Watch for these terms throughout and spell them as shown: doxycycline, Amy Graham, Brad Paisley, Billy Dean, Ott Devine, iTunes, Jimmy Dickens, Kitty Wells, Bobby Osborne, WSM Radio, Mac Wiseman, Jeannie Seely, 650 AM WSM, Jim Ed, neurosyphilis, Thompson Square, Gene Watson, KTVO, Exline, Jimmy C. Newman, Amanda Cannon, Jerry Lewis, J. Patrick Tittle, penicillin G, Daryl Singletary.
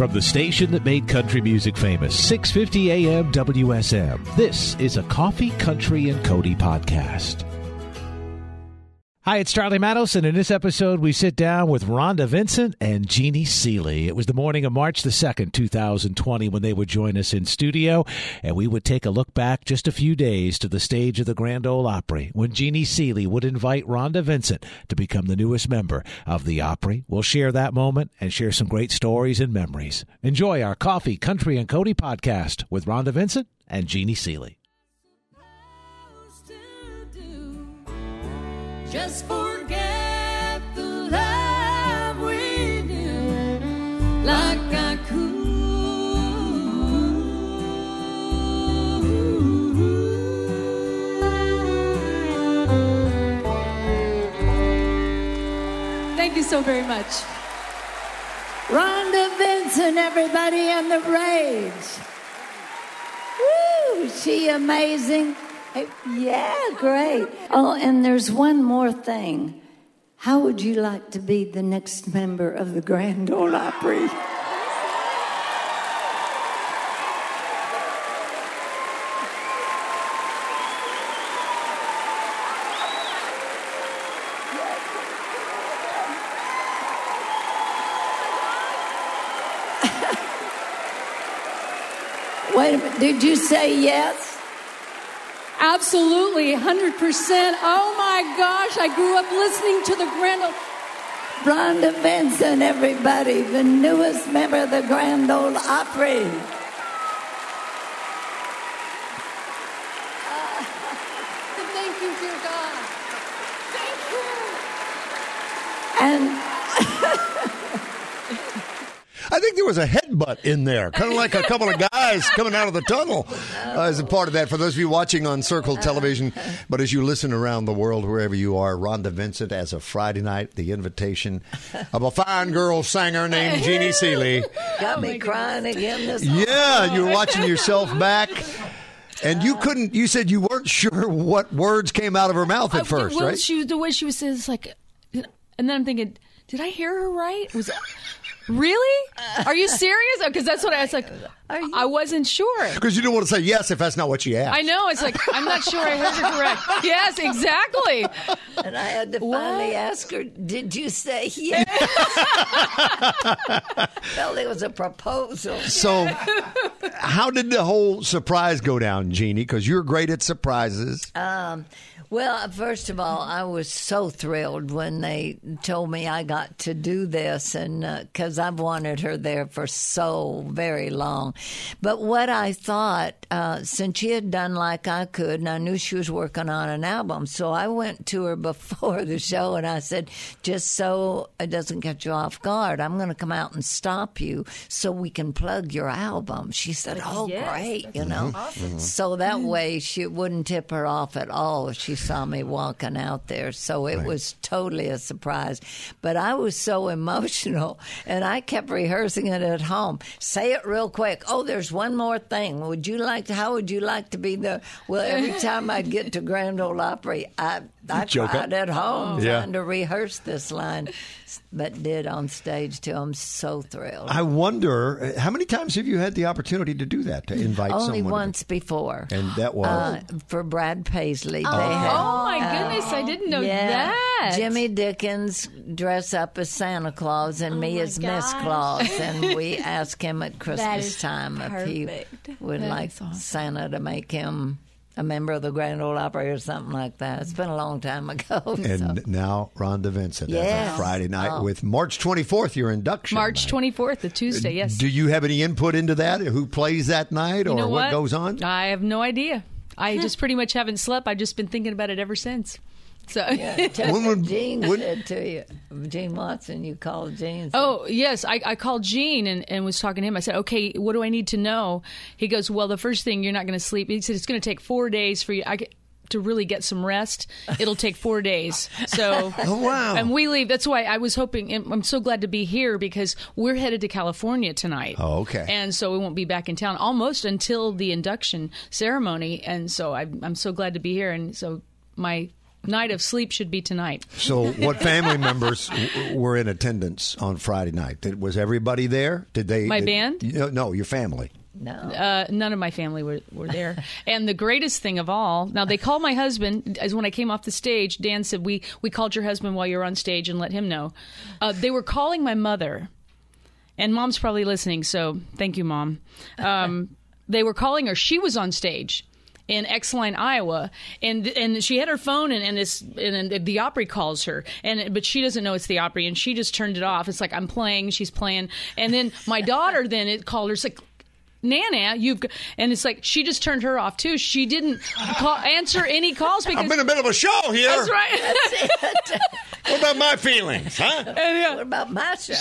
From the station that made country music famous, 650 AM WSM, this is a Coffee, Country, and Cody podcast. Hi, it's Charlie Matos, and in this episode, we sit down with Rhonda Vincent and Jeannie Seely. It was the morning of March the 2nd, 2020, when they would join us in studio, and we would take a look back just a few days to the stage of the Grand Ole Opry, when Jeannie Seely would invite Rhonda Vincent to become the newest member of the Opry. We'll share that moment and share some great stories and memories. Enjoy our Coffee, Country, and Cody podcast with Rhonda Vincent and Jeannie Seely. Just forget the love we knew, like I could. Thank you so very much. Rhonda Vincent, everybody on the rage. Woo, she amazing. Yeah, great. Oh, and there's one more thing. How would you like to be the next member of the Grand Ole Opry? Wait a minute, did you say yes? Absolutely, 100%. Oh, my gosh, I grew up listening to the Grand Ole... Rhonda Vincent, everybody, the newest member of the Grand Ole Opry. Thank you, dear God. Thank you. And... I think there was a headbutt in there, kind of like a couple of guys coming out of the tunnel as a part of that. For those of you watching on Circle Television, but as you listen around the world, wherever you are, Rhonda Vincent as of Friday night, the invitation of a fine girl singer named Jeannie Seely. Got me crying again this morning. Yeah, you're watching yourself back. And you couldn't, you said you weren't sure what words came out of her mouth at first, right? The way she was saying it's like, and then I'm thinking, did I hear her right? Was it... Really? Are you serious? Because that's what I was like. I wasn't sure. Because you don't want to say yes if that's not what you asked. I know. It's like, I'm not sure I heard her correct. Yes, exactly. And I had to finally ask her, did you say yes? Well, it was a proposal. So how did the whole surprise go down, Jeannie? Because you're great at surprises. Well, first of all, I was so thrilled when they told me I got to do this, and because I've wanted her there for so very long. But what I thought, since she had done Like I Could, and I knew she was working on an album, so I went to her before the show, and I said, just so it doesn't get you off guard, I'm going to come out and stop you so we can plug your album. She said, oh, yes, great, you know. Awesome. So that way she wouldn't tip her off at all if she saw me walking out there, so it was totally a surprise. But I was so emotional, and I kept rehearsing it at home. Say it real quick. Oh, there's one more thing. Would you like to, how would you like to be the, well, every time I'd get to Grand Ole Opry, I cried at home trying to rehearse this line, but did on stage too. I'm so thrilled. I wonder, how many times have you had the opportunity to do that, to invite someone? Only once before. And that was? For Brad Paisley. Oh, had, my goodness, I didn't know that. Jimmy Dickens dress up as Santa Claus and me as Miss Claus, and we asked him at Christmas time if he would like Santa to make him a member of the Grand Ole Opry or something like that. It's been a long time ago. And now Rhonda Vincent as a Friday night with March 24th, your induction. March 24th, the Tuesday, yes. Do you have any input into that? Who plays that night or what goes on? I have no idea. I just pretty much haven't slept. I've just been thinking about it ever since. So Gene said to you, Gene Watson, you called Gene. Oh, yes. I called Gene and was talking to him. I said, okay, what do I need to know? He goes, well, the first thing, you're not going to sleep. He said, it's going to take 4 days for you to really get some rest. It'll take 4 days. So, and we leave. That's why I was hoping, and I'm so glad to be here because we're headed to California tonight. Oh, okay. And so we won't be back in town almost until the induction ceremony. And so I'm so glad to be here. And so my night of sleep should be tonight. So what family members were in attendance on Friday night? Was everybody there? Did they? My band? No, your family. No. None of my family were there. And the greatest thing of all, now they called my husband, as when I came off the stage, Dan said, we called your husband while you were on stage and let him know. They were calling my mother, and Mom's probably listening, so thank you, Mom. They were calling her. She was on stage in Exline, Iowa, and she had her phone, and the Opry calls her, but she doesn't know it's the Opry, and she just turned it off. It's like, I'm playing, she's playing. And then my daughter then called her, it's like, Nana, and it's like she just turned her off too. She didn't answer any calls because I'm in the middle of a show here. That's right. That's it. What about my feelings, huh? What about my show?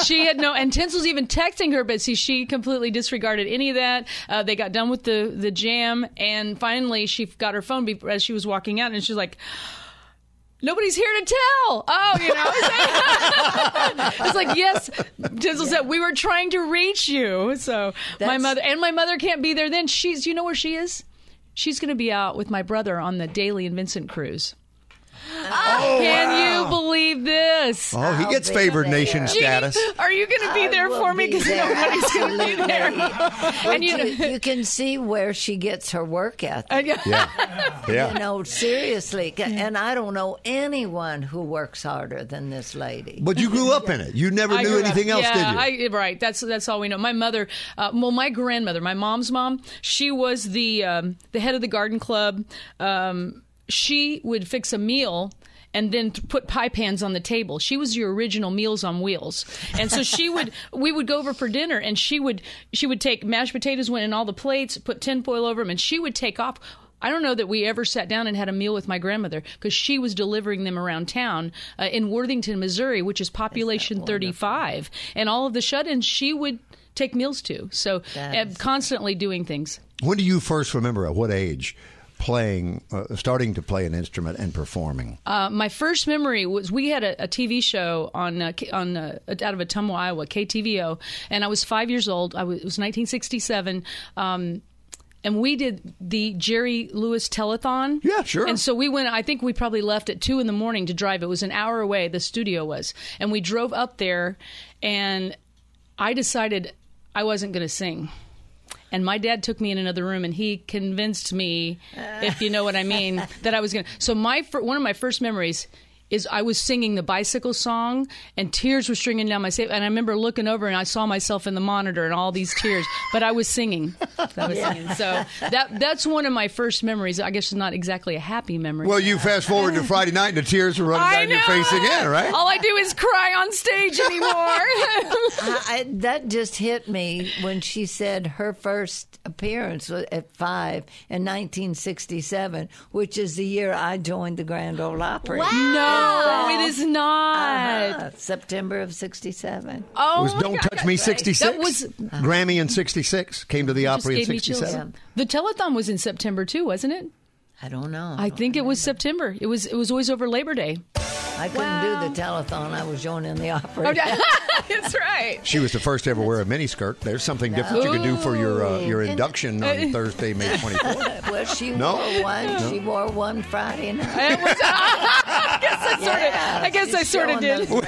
She had no. And Tinsel's even texting her, but see, she completely disregarded any of that. They got done with the jam, and finally she got her phone as she was walking out, and she's like, nobody's here to tell. Oh, you know. It's like, yes, Tinsel said, we were trying to reach you. So my mother can't be there then. You know where she is? She's going to be out with my brother on the Daly and Vincent cruise. Oh, can you believe this? Oh, he gets favored nation status. Jeannie, are you going to be there for me? Because nobody's going to be there. And you can see where she gets her work ethic. Yeah. You know, seriously. Yeah. And I don't know anyone who works harder than this lady. But you grew up in it. You never knew anything else, did you? Right. That's all we know. My mother, my grandmother, my mom's mom, she was the head of the garden club. She would fix a meal and then put pie pans on the table. She was your original Meals on Wheels. And so we would go over for dinner, and she would take mashed potatoes, went in all the plates, put tinfoil over them, and she would take off. I don't know that we ever sat down and had a meal with my grandmother because she was delivering them around town in Worthington, Missouri, which is population 35. And all of the shut-ins she would take meals to. So constantly doing things. When do you first remember, at what age, starting to play an instrument and performing? My first memory was we had a TV show out of Ottumwa, Iowa, KTVO, and I was 5 years old. It was 1967, and we did the Jerry Lewis telethon. Yeah, sure. And so we went. I think we probably left at 2 a.m. to drive. It was an hour away. The studio was, and we drove up there, and I decided I wasn't going to sing. And my dad took me in another room, and he convinced me, if you know what I mean, that I was going to. So one of my first memories is I was singing the bicycle song, and tears were stringing down my face. And I remember looking over, and I saw myself in the monitor and all these tears. But I was singing. So that's one of my first memories. I guess it's not exactly a happy memory. Well, you fast forward to Friday night, and the tears are running down your face again, right? All I do is cry on stage anymore. That just hit me when she said her first appearance was at 5 in 1967, which is the year I joined the Grand Ole Opry. Wow. No. No, it is not. September of 67. Oh, it was Don't Touch Me 66. That was Grammy in 66. Came to the Opry in 67. The telethon was in September too, wasn't it? I don't know. I think it was September. It was always over Labor Day. I couldn't do the telethon. I was joining the Opry. Okay. That's right. She was the first to ever wear a miniskirt. There's something different you could do for your induction on Thursday, May 24th. Well, she wore one. No. She wore one Friday night. I guess I sort of did. We're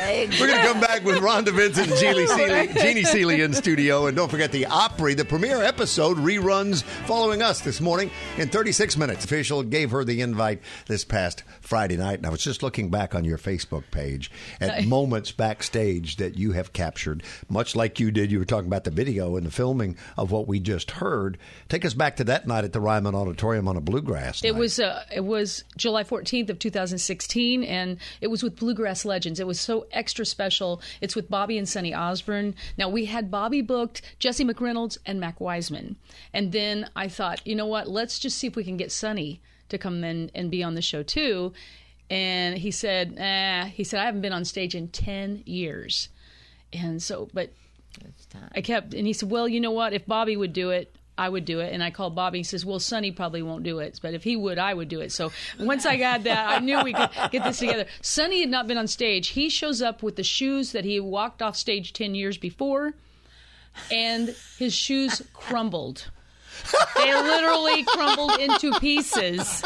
going to come back with Rhonda Vincent and Jeannie Seely in studio. And don't forget the Opry. The premiere episode reruns following us this morning in 36 minutes. Official gave her the invite this past Friday night. And I was just looking back on your Facebook page at moments backstage that you have captured, much like you did. You were talking about the video and the filming of what we just heard. Take us back to that night at the Ryman Auditorium on a bluegrass night. It was July 14th of 2016, and it was with Bluegrass Legends. It was so extra special. It's with Bobby and Sonny Osborne. Now, we had Bobby booked, Jesse McReynolds, and Mac Wiseman. And then I thought, you know what, let's just see if we can get Sonny to come in and be on the show too. And he said, I haven't been on stage in 10 years. And so, but and he said, well, you know what? If Bobby would do it, I would do it. And I called Bobby. He says, well, Sonny probably won't do it. But if he would, I would do it. So once I got that, I knew we could get this together. Sonny had not been on stage. He shows up with the shoes that he walked off stage 10 years before. And his shoes crumbled. They literally crumbled into pieces.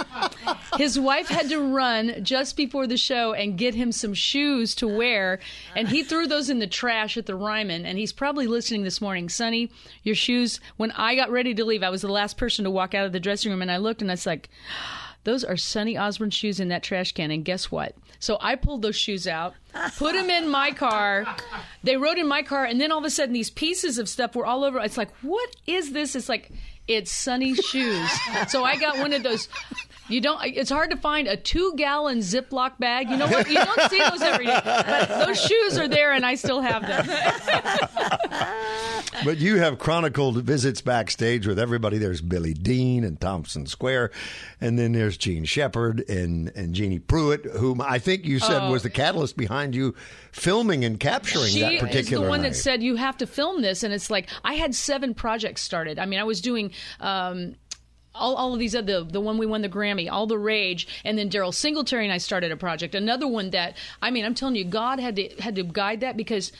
His wife had to run just before the show and get him some shoes to wear, and he threw those in the trash at the Ryman, and he's probably listening this morning. Sonny, your shoes, when I got ready to leave, I was the last person to walk out of the dressing room, and I looked, and I was like, those are Sonny Osborne's shoes in that trash can, and guess what? So I pulled those shoes out, put them in my car. They rode in my car, and then all of a sudden these pieces of stuff were all over. It's like, what is this? It's like, it's Sonny's shoes. So I got one of those. You don't. It's hard to find a 2-gallon Ziploc bag. You know what? You don't see those every day. But those shoes are there, and I still have them. But you have chronicled visits backstage with everybody. There's Billy Dean and Thompson Square, and then there's Jean Shepherd and Jeannie Pruett, whom I think you said was the catalyst behind you filming and capturing that particular night. She is the one that said, you have to film this. And it's like, I had 7 projects started. I mean, I was doing... all of these other, the one we won the Grammy, All the Rage, and then Daryl Singletary and I started a project. Another one that, I mean, I'm telling you, God had to guide that, because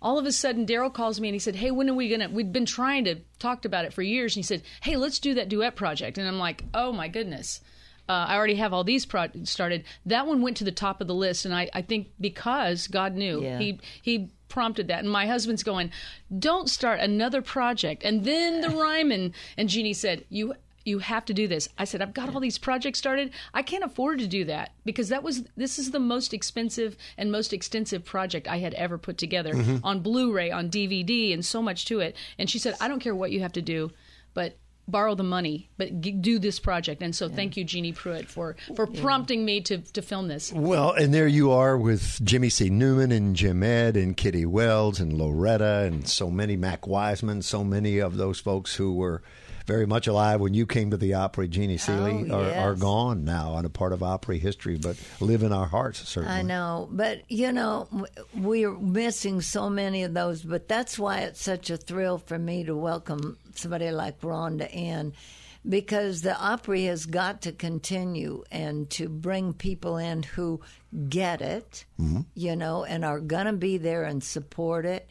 all of a sudden Daryl calls me and he said, hey, when are we going to, we'd been trying to, talked about it for years, and he said, hey, let's do that duet project. And I'm like, oh my goodness. I already have all these projects started. That one went to the top of the list, and I think because God knew. Yeah. He prompted that. And my husband's going, don't start another project. And then the Ryman and Jeannie said, you have to do this. I said, I've got all these projects started. I can't afford to do that, because this is the most expensive and most extensive project I had ever put together, on Blu-ray, on DVD, and so much to it. And she said, I don't care what you have to do, but borrow the money, but do this project. And so thank you, Jeannie Pruett, for prompting me to film this. Well, and there you are with Jimmy C. Newman and Jim Ed and Kitty Wells and Loretta and so many, Mac Wiseman, so many of those folks who were very much alive when you came to the Opry. Jeannie Seely are gone now and a part of Opry history, but live in our hearts, certainly. I know, but you know, we're missing so many of those, but that's why it's such a thrill for me to welcome somebody like Rhonda in, because the Opry has got to continue and to bring people in who get it, you know, and are going to be there and support it.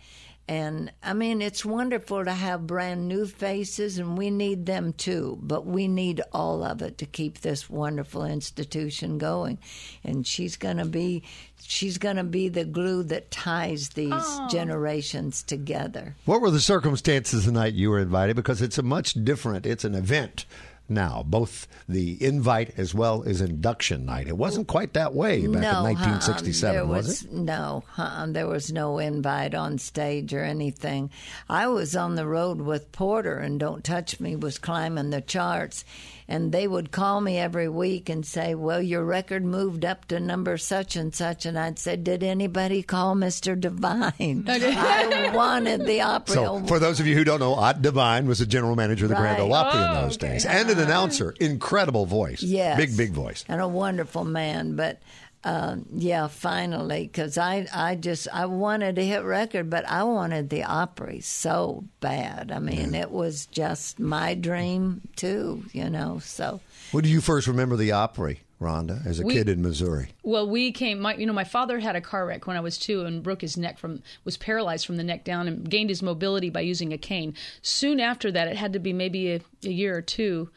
And, I mean, it's wonderful to have brand new faces, and we need them too, but we need all of it to keep this wonderful institution going. And she's going to be the glue that ties these generations together. What were the circumstances the night you were invited? Because it's a much different, it's an event now, both the invite as well as induction night. It wasn't quite that way back in 1967, was it? No, there was no invite on stage or anything. I was on the road with Porter, and Don't Touch Me was climbing the charts, and they would call me every week and say, well, your record moved up to number such and such, and I'd say, did anybody call Mr. Devine? I wanted the Opry. So, for those of you who don't know, Ott Devine was the general manager of the Grand Ole Opry in those days, and an announcer, incredible voice, big voice, and a wonderful man. But finally, because I wanted a hit record, but I wanted the Opry so bad. I mean, it was just my dream too, you know. So, what do you first remember the Opry, Rhonda, as a kid in Missouri? Well, we came. My father had a car wreck when I was 2 and broke his neck was paralyzed from the neck down and gained his mobility by using a cane. Soon after that, it had to be maybe a year or two.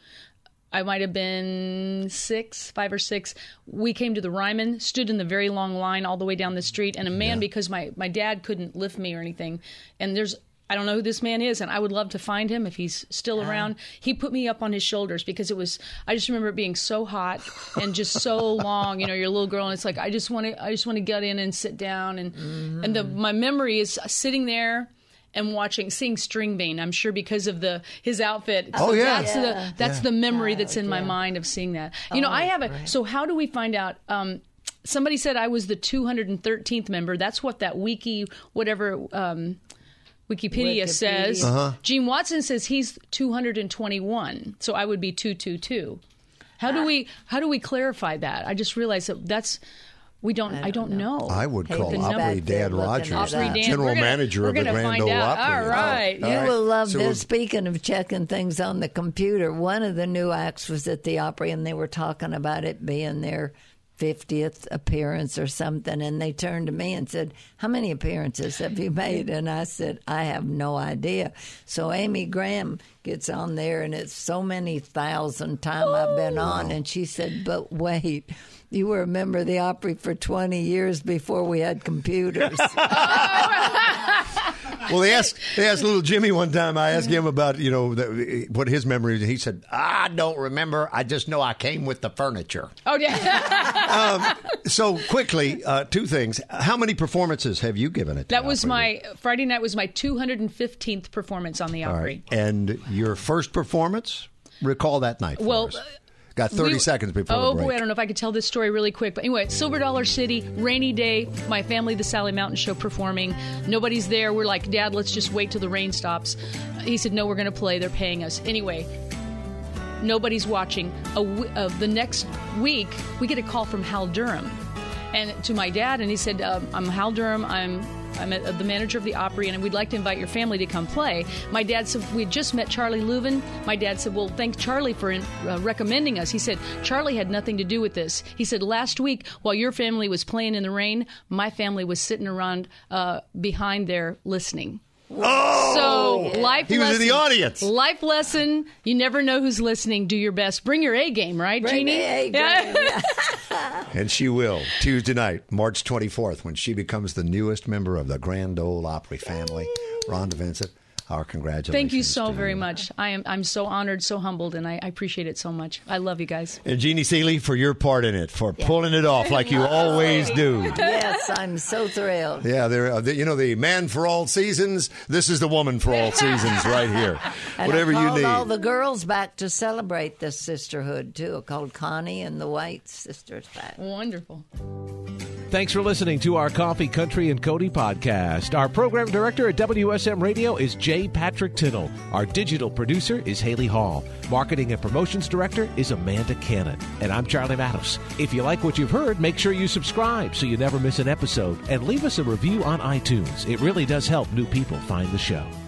I might have been 5 or 6. We came to the Ryman, stood in the very long line all the way down the street, and a man, because my dad couldn't lift me or anything, and I don't know who this man is, and I would love to find him if he's still around. He put me up on his shoulders, because I just remember it being so hot and just so long. You know, you're a little girl, and it's like, I just want to get in and sit down. And my memory is sitting there and seeing String Bean, I'm sure, because of his outfit. That's the memory that's in my mind of seeing that. You know, I have so how do we find out? Somebody said I was the 213th member. That's what that wiki, whatever... Wikipedia says. Gene Watson says he's 221, so I would be 222. How do we clarify that? I just realized that's I don't know. I would call Opry Dad Rogers, general manager of the Grand Ole Opry. All right. You will love this. Speaking of checking things on the computer, one of the new acts was at the Opry, and they were talking about it being their 50th appearance or something, and they turned to me and said, how many appearances have you made? And I said, I have no idea. So Amy Graham gets on there, and it's so many thousand time I've been on. And she said, but wait, you were a member of the Opry for 20 years before we had computers. Well, they asked little Jimmy one time. I asked him about, you know, what his memory is. He said, I don't remember. I just know I came with the furniture. Oh, yeah. So quickly, two things. How many performances have you given it? That was my Friday night was my 215th performance on the Opry. Right. And your first performance? Recall that night. Well. Got 30 seconds before the break. Oh, boy, I don't know if I could tell this story really quick. But anyway, Silver Dollar City, rainy day, my family, the Sally Mountain Show performing. Nobody's there. We're like, Dad, let's just wait till the rain stops. He said, no, we're going to play. They're paying us. Anyway, nobody's watching. The next week, we get a call from Hal Durham and to my dad. And he said, I'm Hal Durham. I'm the manager of the Opry, and we'd like to invite your family to come play. My dad said, we had just met Charlie Louvin. My dad said, well, thank Charlie for recommending us. He said, Charlie had nothing to do with this. He said, last week, while your family was playing in the rain, my family was sitting around behind there listening. Oh! So, life lesson. He was in the audience. Life lesson. You never know who's listening. Do your best. Bring your A game, right, Bring Jeannie? A game. And she will. Tuesday night, March 24th, when she becomes the newest member of the Grand Ole Opry family. Rhonda Vincent, our congratulations. Thank you so very much. I'm so honored, so humbled, and I appreciate it so much. I love you guys. And Jeannie Seely, for your part in it, for pulling it off like you always do. Yes, I'm so thrilled. Yeah, you know, the man for all seasons, this is the woman for all seasons right here. And whatever you need. I called all the girls back to celebrate this sisterhood, too. I called Connie and the White sisters back. Wonderful. Thanks for listening to our Coffee, Country, and Cody podcast. Our program director at WSM Radio is J. Patrick Tittle. Our digital producer is Haley Hall. Marketing and promotions director is Amanda Cannon. And I'm Charlie Matos. If you like what you've heard, make sure you subscribe so you never miss an episode. And leave us a review on iTunes. It really does help new people find the show.